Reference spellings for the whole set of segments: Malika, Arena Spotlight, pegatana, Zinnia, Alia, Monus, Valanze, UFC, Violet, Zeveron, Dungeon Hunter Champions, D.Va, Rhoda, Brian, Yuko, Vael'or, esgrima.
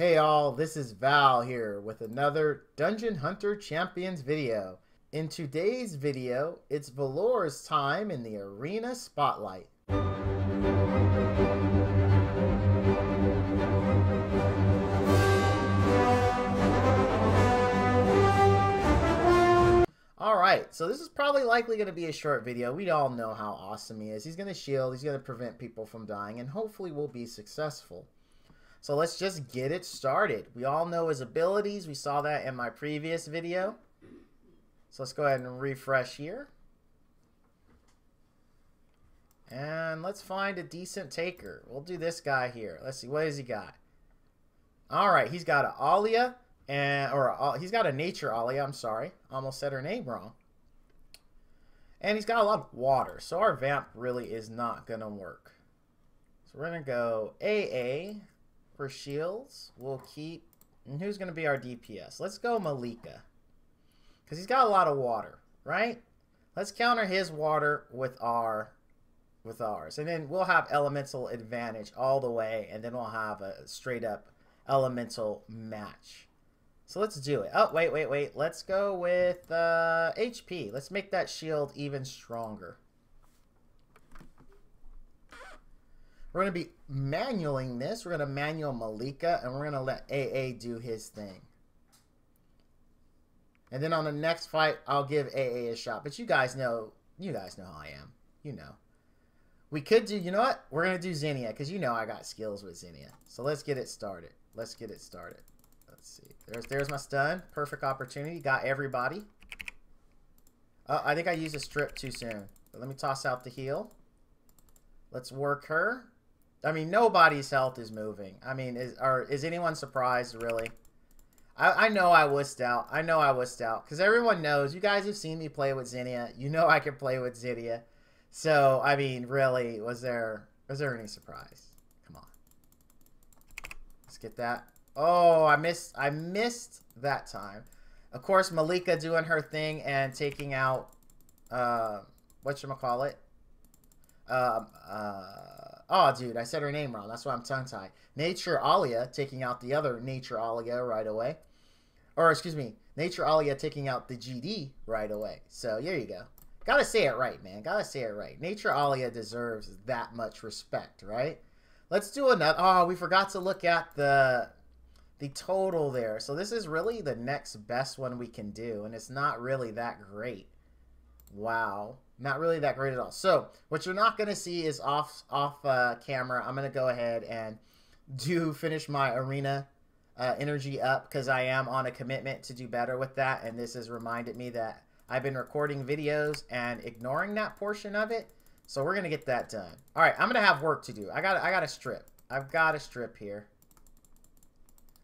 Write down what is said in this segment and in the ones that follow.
Hey all, this is Val here with another Dungeon Hunter Champions video. In today's video, it's Vael'or's time in the Arena Spotlight. Alright, so this is probably likely going to be a short video. We all know how awesome he is. He's going to shield, he's going to prevent people from dying, and hopefully we'll be successful. So let's just get it started. We all know his abilities. We saw that in my previous video. So let's go ahead and refresh here. And let's find a decent taker. We'll do this guy here. Let's see, what has he got? All right, he's got an Alia, he's got a nature Alia, I'm sorry. Almost said her name wrong. And he's got a lot of water, so our vamp really is not gonna work. So we're gonna go AA. For shields, we'll keep, and who's going to be our DPS? Let's go Malika, because he's got a lot of water, right? Let's counter his water with ours, and then we'll have elemental advantage all the way, and then we'll have a straight up elemental match. So let's do it. Oh, wait. Let's go with HP. Let's make that shield even stronger. We're going to be manualing this. We're going to manual Malika, and we're going to let AA do his thing. And then on the next fight, I'll give AA a shot. But you guys know how I am. You know. We could do, you know what? We're going to do Zinnia, because you know I got skills with Zinnia. So let's get it started. Let's see. There's my stun. Perfect opportunity. Got everybody. I think I used a strip too soon. But let me toss out the heal. Let's work her. I mean, nobody's health is moving. I mean, is anyone surprised, really? I know I wussed out. Because everyone knows. You guys have seen me play with Zinnia. You know I can play with Zinnia. So, I mean, really, was there any surprise? Come on. Let's get that. Oh, I missed that time. Of course, Malika doing her thing and taking out, whatchamacallit? Oh, dude, I said her name wrong. That's why I'm tongue-tied. Nature Alia taking out the other Nature Alia right away. Or, excuse me, Nature Alia taking out the GD right away. So, there you go. Gotta say it right, man. Gotta say it right. Nature Alia deserves that much respect, right? Let's do another. Oh, we forgot to look at the total there. So, this is really the next best one we can do, and it's not really that great. Wow. Not really that great at all. So what you're not going to see is off camera. I'm going to go ahead and finish my arena energy up, because I am on a commitment to do better with that. And this has reminded me that I've been recording videos and ignoring that portion of it. So we're going to get that done. All right. I'm going to have work to do. I got a strip. I've got a strip here.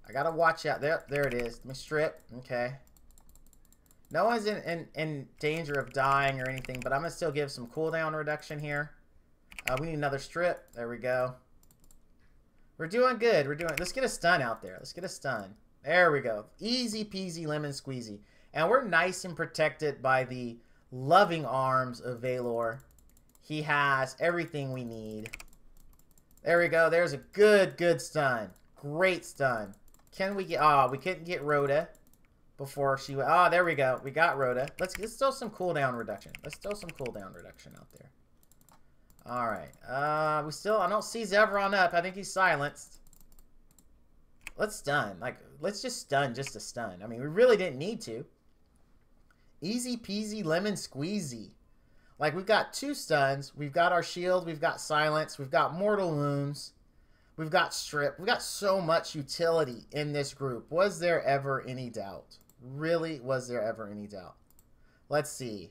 I got to watch out. There it is. Let me strip. Okay. No one's in danger of dying or anything, but I'm going to still give some cooldown reduction here. We need another strip. There we go. We're doing good. Let's get a stun out there. Let's get a stun. There we go. Easy peasy lemon squeezy. And we're nice and protected by the loving arms of Vael'or. He has everything we need. There we go. There's a good stun. Great stun. Can we get... Oh, we couldn't get Rhoda. Before she went, oh, there we go. We got Rhoda. Let's throw some cooldown reduction. Let's throw some cooldown reduction out there. All right. I don't see Zeveron up. I think he's silenced. Let's stun. Like, let's just stun just to stun. I mean, we really didn't need to. Easy peasy lemon squeezy. Like, we've got two stuns. We've got our shield. We've got silence. We've got mortal wounds. We've got strip. We've got so much utility in this group. Was there ever any doubt? Really, was there ever any doubt? Let's see.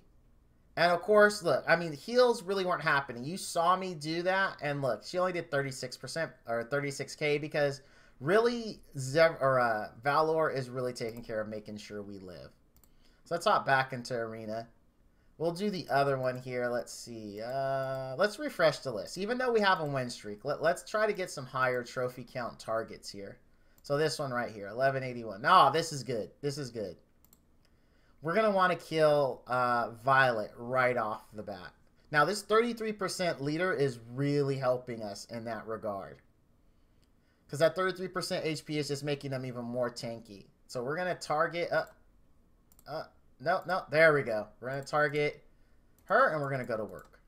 And of course, look, I mean, the heals really weren't happening. You saw me do that, and look, she only did 36% or 36k, because really Vael'or is really taking care of making sure we live. So let's hop back into Arena. We'll do the other one here. Let's see. Let's refresh the list. Even though we have a win streak, let's try to get some higher trophy count targets here. So this one right here, 1181. No, this is good. This is good. We're going to want to kill Violet right off the bat. Now, this 33% leader is really helping us in that regard. Because that 33% HP is just making them even more tanky. So we're going to target... No. There we go. We're going to target her, and we're going to go to work.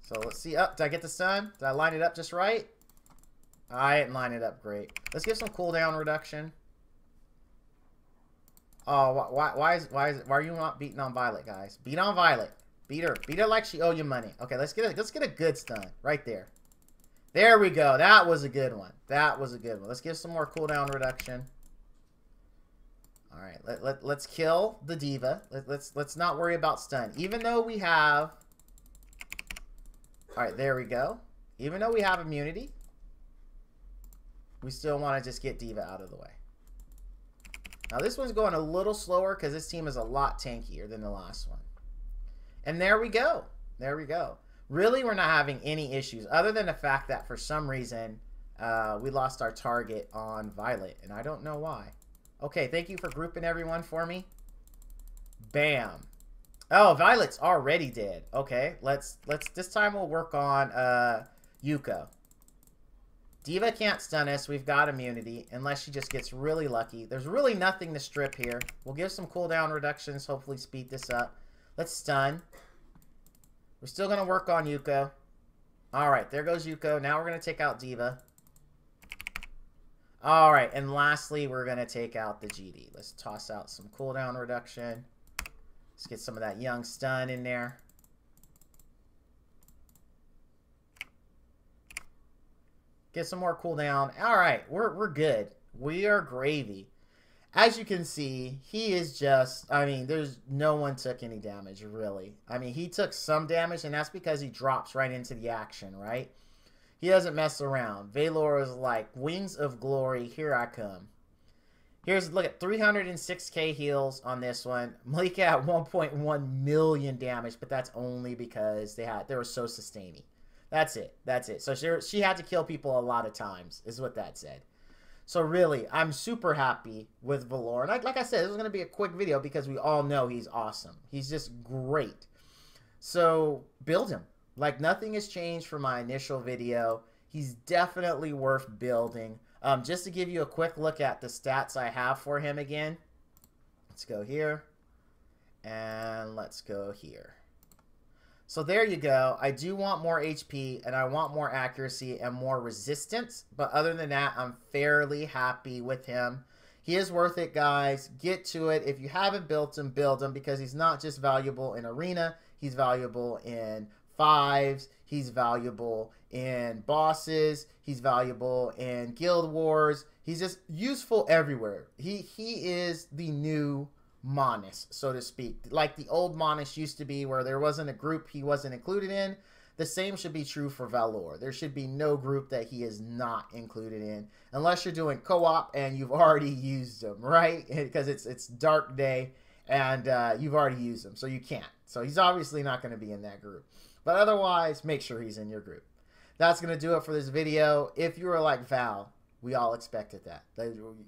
So let's see. Did I get the stun? Did I line it up just right? I didn't line it up great. Let's give some cooldown reduction. Oh, why are you not beating on Violet, guys? Beat on Violet. Beat her. Beat her like she owe you money. Okay, let's get a good stun right there. There we go. That was a good one. That was a good one. Let's give some more cooldown reduction. All right, let's kill the D.Va. Let's not worry about stun. Even though we have... All right, there we go. Even though we have immunity, we still want to just get D.Va out of the way. Now, this one's going a little slower because this team is a lot tankier than the last one. And there we go. There we go. Really, we're not having any issues other than the fact that for some reason we lost our target on Violet, and I don't know why. Okay, thank you for grouping everyone for me. Bam. Oh, Violet's already dead. Okay, let's this time we'll work on Yuko. D.Va can't stun us. We've got immunity unless she just gets really lucky. There's really nothing to strip here. We'll give some cooldown reductions, hopefully speed this up. Let's stun. We're still going to work on Yuko. All right, there goes Yuko. Now we're going to take out D.Va. All right, and lastly, we're going to take out the GD. Let's toss out some cooldown reduction. Let's get some of that young stun in there. Get some more cooldown. All right, we're good. We are gravy. As you can see, he is just, I mean, there's no one took any damage, really. I mean, he took some damage, and that's because he drops right into the action, right? He doesn't mess around. Vael'or is like, wings of glory, here I come. Here's, look at 306k heals on this one. Malika at 1.1 million damage, but that's only because they were so sustaining. That's it. That's it. So she had to kill people a lot of times, is what that said. So really, I'm super happy with Vael'or. And like I said, this is going to be a quick video because we all know he's awesome. He's just great. So build him. Like nothing has changed from my initial video. He's definitely worth building. Just to give you a quick look at the stats I have for him again. Let's go here. And let's go here. So there you go. I do want more HP, and I want more accuracy and more resistance. But other than that, I'm fairly happy with him. He is worth it, guys. Get to it. If you haven't built him, build him, because he's not just valuable in Arena. He's valuable in 5s. He's valuable in bosses. He's valuable in Guild Wars. He's just useful everywhere. He is the new Monus, so to speak. Like the old Monus used to be, where there wasn't a group he wasn't included in. The same should be true for Vael'or. There should be no group that he is not included in, unless you're doing co-op and you've already used him, right? Because it's Dark Day and you've already used him, so you can't. So he's obviously not going to be in that group, but otherwise make sure he's in your group. That's going to do it for this video. If you were like, Val, we all expected that.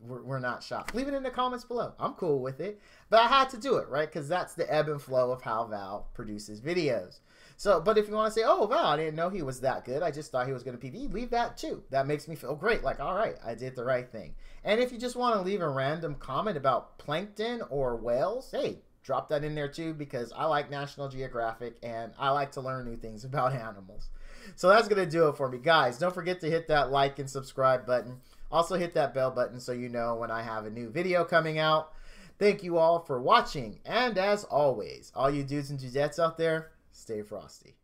We're not shocked. Leave it in the comments below. I'm cool with it. But I had to do it, right? Because that's the ebb and flow of how Val produces videos. So, but if you want to say, oh, Val, I didn't know he was that good. I just thought he was going to PvE. Leave that too. That makes me feel great. Like, all right, I did the right thing. And if you just want to leave a random comment about plankton or whales, hey, drop that in there too, because I like National Geographic and I like to learn new things about animals. So that's going to do it for me, guys. Don't forget to hit that like and subscribe button. Also hit that bell button so you know when I have a new video coming out. Thank you all for watching. And as always, all you dudes and dudettes out there, stay frosty.